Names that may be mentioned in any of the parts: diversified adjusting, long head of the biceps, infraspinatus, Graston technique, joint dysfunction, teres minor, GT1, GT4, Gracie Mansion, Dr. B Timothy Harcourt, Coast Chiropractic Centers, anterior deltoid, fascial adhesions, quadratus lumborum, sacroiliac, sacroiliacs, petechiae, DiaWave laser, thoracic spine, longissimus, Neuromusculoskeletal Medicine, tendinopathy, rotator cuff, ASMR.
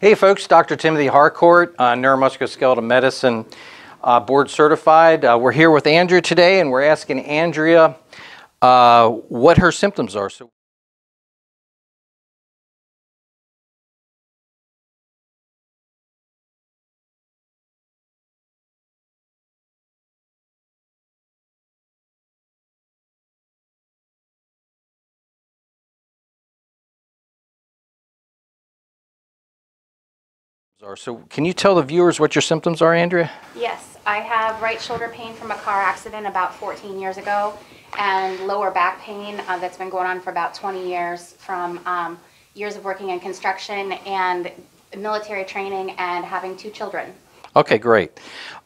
Hey folks, Dr. Timothy Harcourt, Neuromusculoskeletal Medicine, board certified. We're here with Andrea today, and we're asking Andrea what her symptoms are. So can you tell the viewers what your symptoms are, Andrea? Yes, I have right shoulder pain from a car accident about 14 years ago, and lower back pain that's been going on for about 20 years from years of working in construction and military training and having two children. Okay, great.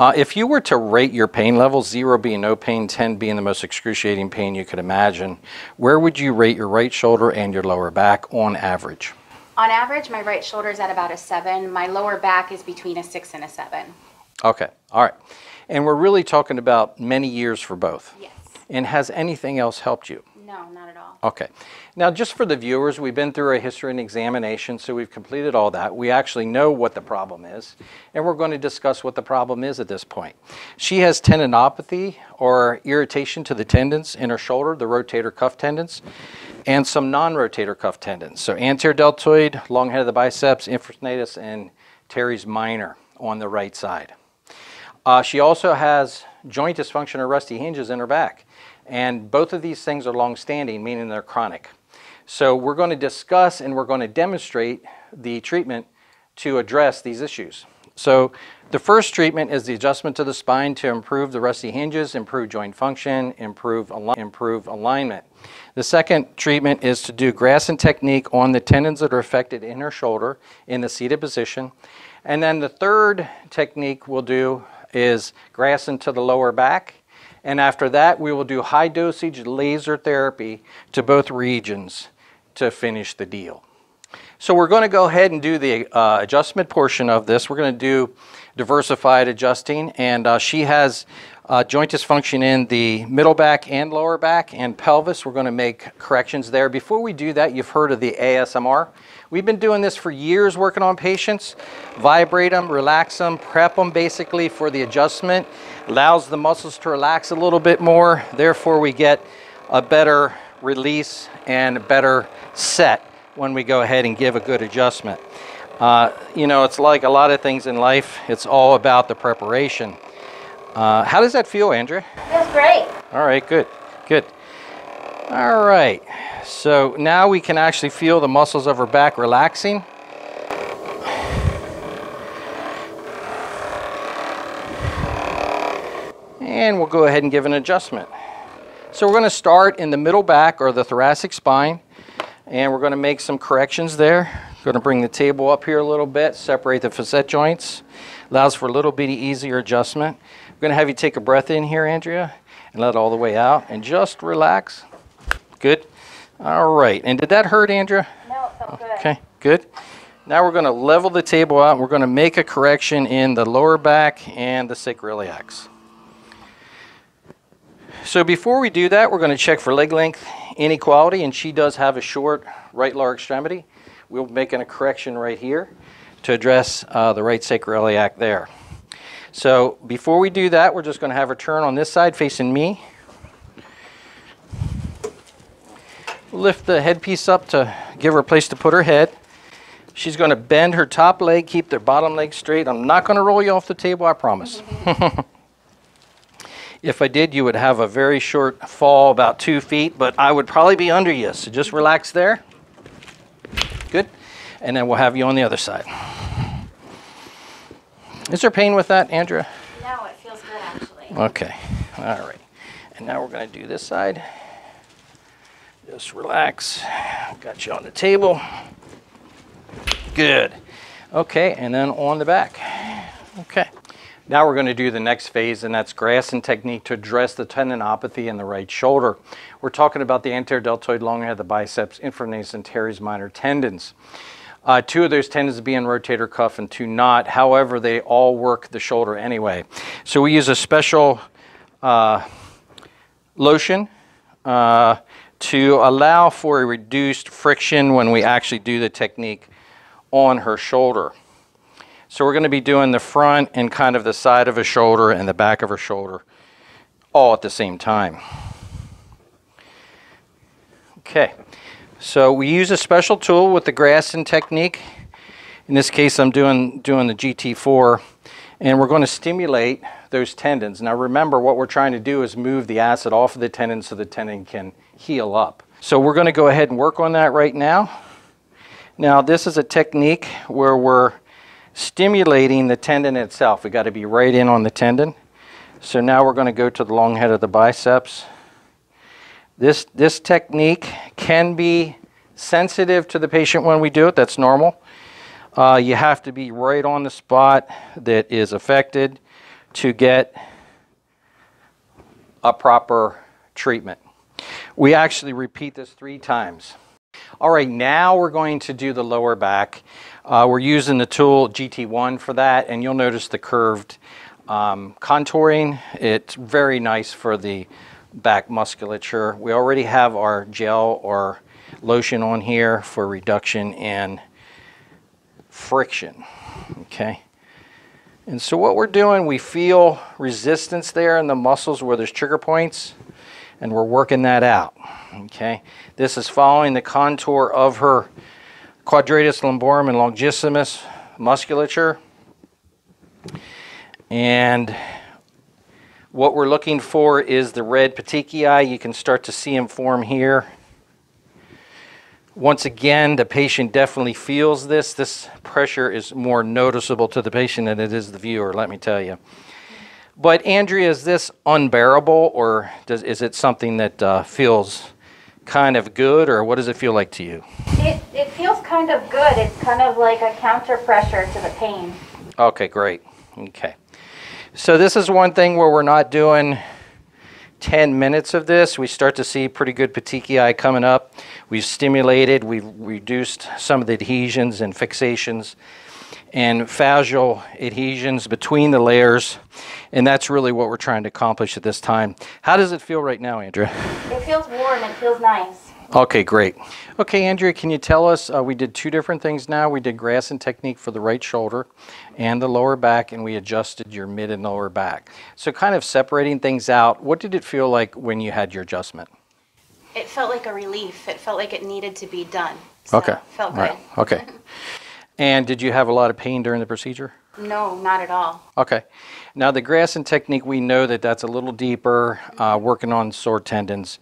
If you were to rate your pain levels, 0 being no pain, 10 being the most excruciating pain you could imagine, where would you rate your right shoulder and your lower back on average? On average, my right shoulder is at about a 7. My lower back is between a 6 and a 7. Okay. All right. And we're really talking about many years for both. Yes. And has anything else helped you? No, not at all. Okay. Now, just for the viewers, we've been through a history and examination, so we've completed all that. We actually know what the problem is, and we're going to discuss what the problem is at this point. She has tendinopathy, or irritation to the tendons in her shoulder, the rotator cuff tendons, and some non-rotator cuff tendons. So anterior deltoid, long head of the biceps, infraspinatus, and teres minor on the right side. She also has joint dysfunction or rusty hinges in her back. And both of these things are long-standing, meaning they're chronic. So we're going to discuss and we're going to demonstrate the treatment to address these issues. So the first treatment is the adjustment to the spine to improve the rusty hinges, improve joint function, improve alignment. The second treatment is to do Graston technique on the tendons that are affected in her shoulder in the seated position. And then the third technique we'll do is Graston to the lower back. And after that, we will do high dosage laser therapy to both regions to finish the deal. So we're going to go ahead and do the adjustment portion of this. We're going to do diversified adjusting, and she has joint dysfunction in the middle back and lower back and pelvis. We're going to make corrections there. Before we do that, you've heard of the ASMR. We've been doing this for years, working on patients. Vibrate them, relax them, prep them basically for the adjustment. Allows the muscles to relax a little bit more. Therefore, we get a better release and a better set when we go ahead and give a good adjustment. You know, it's like a lot of things in life, it's all about the preparation. How does that feel, Andrea? Feels great. All right, good, good. All right, so now we can actually feel the muscles of her back relaxing. And we'll go ahead and give an adjustment. So we're gonna start in the middle back or the thoracic spine. And we're going to make some corrections there. Going to bring the table up here a little bit, separate the facet joints. Allows for a little bitty easier adjustment. We're going to have you take a breath in here, Andrea, and let it all the way out. And just relax. Good. All right. And did that hurt, Andrea? No, it felt good. Okay, good. Now we're going to level the table out. We're going to make a correction in the lower back and the sacroiliacs. So before we do that, we're going to check for leg length inequality, and she does have a short right lower extremity. We'll make a correction right here to address the right sacroiliac there. So before we do that, we're just going to have her turn on this side facing me. Lift the headpiece up to give her a place to put her head. She's going to bend her top leg, keep their bottom leg straight. I'm not going to roll you off the table, I promise. If I did, you would have a very short fall, about 2 feet, but I would probably be under you. So just relax there. Good. And then we'll have you on the other side. Is there pain with that, Andrea? No, it feels good, actually. Okay. All right. And now we're going to do this side. Just relax. Got you on the table. Good. Okay. And then on the back. Okay. Now we're going to do the next phase, and that's Graston technique to address the tendinopathy in the right shoulder. We're talking about the anterior deltoid, long head of the biceps, infraspinatus, and teres minor tendons. Two of those tendons being rotator cuff and two not. However, they all work the shoulder anyway. So we use a special lotion to allow for a reduced friction when we actually do the technique on her shoulder. So we're going to be doing the front and kind of the side of her shoulder and the back of her shoulder all at the same time. Okay, so we use a special tool with the Graston technique. In this case, I'm doing the GT4, and we're going to stimulate those tendons. Now remember, what we're trying to do is move the acid off of the tendon so the tendon can heal up. So we're going to go ahead and work on that right now. Now this is a technique where we're stimulating the tendon itself. We've got to be right in on the tendon. So now we're going to go to the long head of the biceps. This technique can be sensitive to the patient when we do it. That's normal. You have to be right on the spot that is affected to get a proper treatment. We actually repeat this 3 times. All right, now we're going to do the lower back. We're using the tool GT1 for that, and you'll notice the curved contouring. It's very nice for the back musculature. We already have our gel or lotion on here for reduction in friction, okay? And so what we're doing, we feel resistance there in the muscles where there's trigger points, and we're working that out, okay? This is following the contour of her quadratus lumborum and longissimus musculature. And what we're looking for is the red petechiae. You can start to see them form here. Once again, the patient definitely feels this. This pressure is more noticeable to the patient than it is the viewer, let me tell you. But Andrea, is this unbearable, or is it something that feels kind of good, or what does it feel like to you? It feels kind of good. It's kind of like a counter pressure to the pain. Okay, great. Okay. So this is one thing where we're not doing 10 minutes of this. We start to see pretty good petechiae coming up. We've stimulated, we've reduced some of the adhesions and fixations and fascial adhesions between the layers, and that's really what we're trying to accomplish at this time. How does it feel right now, Andrea? It feels warm. It feels nice. Okay, great. Okay, Andrea, can you tell us, we did 2 different things now. We did Graston technique for the right shoulder and the lower back, and we adjusted your mid and lower back. So kind of separating things out, what did it feel like when you had your adjustment? It felt like a relief. It felt like it needed to be done. So okay. It felt good. Right. Okay. And did you have a lot of pain during the procedure? No, not at all. Okay. Now the Graston technique, we know that that's a little deeper, working on sore tendons.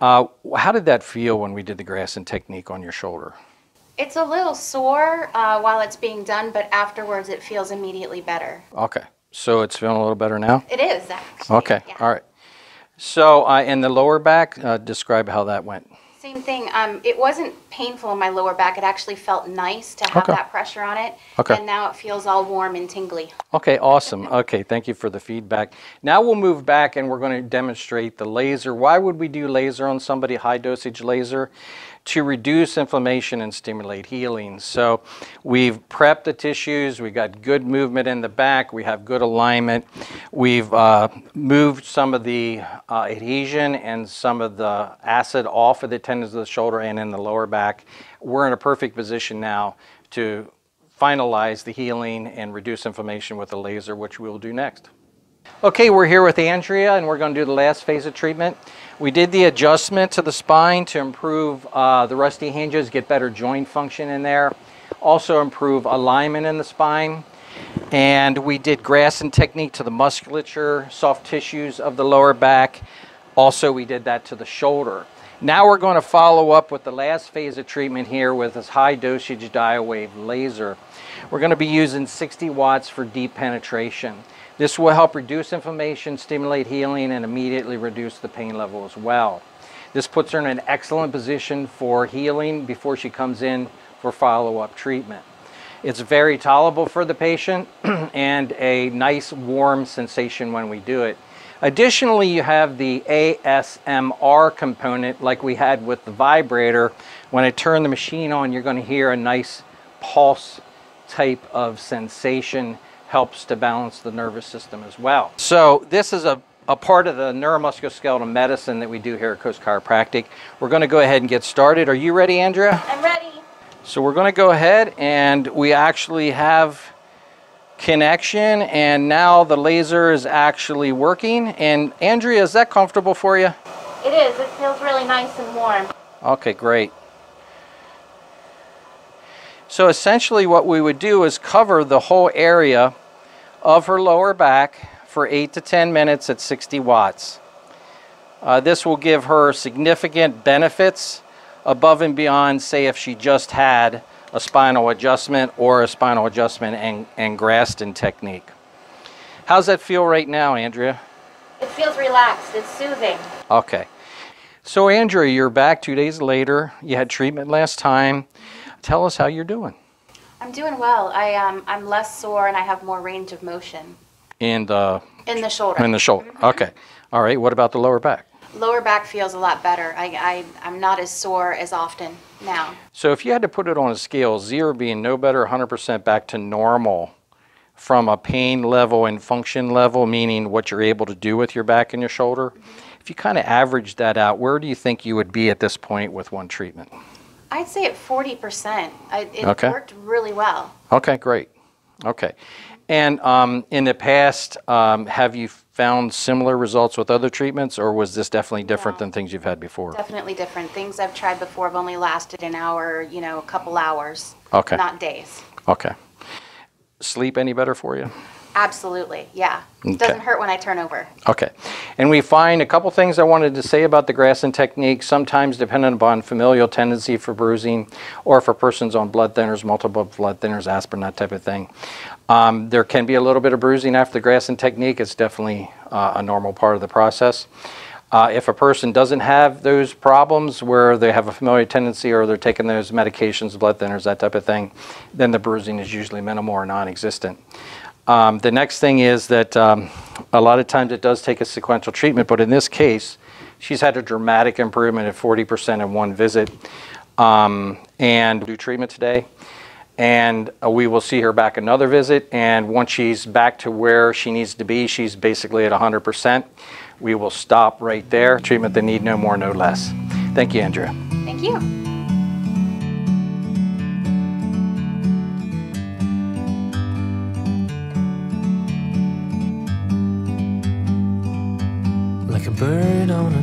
Yeah. How did that feel when we did the Graston technique on your shoulder? It's a little sore while it's being done, but afterwards it feels immediately better. Okay. So it's feeling a little better now? It is, actually. Okay. Yeah. All right. So in the lower back, describe how that went. Same thing. It wasn't painful in my lower back. It actually felt nice to have that pressure on it. Okay. And now it feels all warm and tingly. Okay, awesome. Okay, thank you for the feedback. Now we'll move back and we're going to demonstrate the laser. Why would we do laser on somebody, high dosage laser? To reduce inflammation and stimulate healing. So we've prepped the tissues, we've got good movement in the back, we have good alignment, we've moved some of the adhesion and some of the acid off of the tendons of the shoulder and in the lower back. We're in a perfect position now to finalize the healing and reduce inflammation with the laser, which we'll do next. Okay, we're here with Andrea and we're going to do the last phase of treatment. We did the adjustment to the spine to improve the rusty hinges, get better joint function in there, also improve alignment in the spine. And we did Graston technique to the musculature, soft tissues of the lower back. Also, we did that to the shoulder. Now we're going to follow up with the last phase of treatment here with this high dosage DiaWave laser. We're going to be using 60 watts for deep penetration. This will help reduce inflammation, stimulate healing, and immediately reduce the pain level as well. This puts her in an excellent position for healing before she comes in for follow-up treatment. It's very tolerable for the patient and a nice warm sensation when we do it. Additionally, you have the ASMR component like we had with the vibrator. When I turn the machine on, you're going to hear a nice pulse type of sensation. Helps to balance the nervous system as well. So this is a part of the neuromusculoskeletal medicine that we do here at Coast Chiropractic. We're going to go ahead and get started. Are you ready, Andrea? I'm ready. So we're going to go ahead and we actually have connection, and now the laser is actually working. And Andrea, is that comfortable for you? It is. It feels really nice and warm. Okay, great. So essentially what we would do is cover the whole area of her lower back for 8 to 10 minutes at 60 watts. This will give her significant benefits above and beyond, say, if she just had a spinal adjustment or a spinal adjustment and Graston technique. How's that feel right now, Andrea? It feels relaxed. It's soothing. Okay. So, Andrea, you're back 2 days later. You had treatment last time. Tell us how you're doing. I'm doing well. I'm less sore and I have more range of motion. In the shoulder. In the shoulder. Okay. All right. What about the lower back? Lower back feels a lot better. I'm not as sore as often now. So if you had to put it on a scale, 0 being no better, 100% back to normal from a pain level and function level, meaning what you're able to do with your back and your shoulder, if you kind of average that out, where do you think you would be at this point with one treatment? I'd say at 40%. It worked really well. Okay, great. Okay. And in the past, have you found similar results with other treatments, or was this definitely different than things you've had before? Definitely different. Things I've tried before have only lasted an hour, you know, a couple hours, not days. Okay. Sleep any better for you? Absolutely, yeah. Okay. It doesn't hurt when I turn over. Okay. And we find a couple things I wanted to say about the Graston technique, sometimes dependent upon familial tendency for bruising or if a person's on blood thinners, multiple blood thinners, aspirin, that type of thing. There can be a little bit of bruising after the Graston technique. It's definitely a normal part of the process. If a person doesn't have those problems where they have a familial tendency or they're taking those medications, blood thinners, that type of thing, then the bruising is usually minimal or non-existent. The next thing is that a lot of times it does take a sequential treatment, but in this case, she's had a dramatic improvement of 40% in one visit. And we'll do treatment today, and we will see her back another visit. And once she's back to where she needs to be, she's basically at 100%. We will stop right there. Treatment that need no more, no less. Thank you, Andrea. Thank you. Bird on a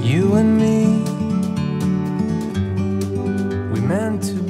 you and me, we meant to be.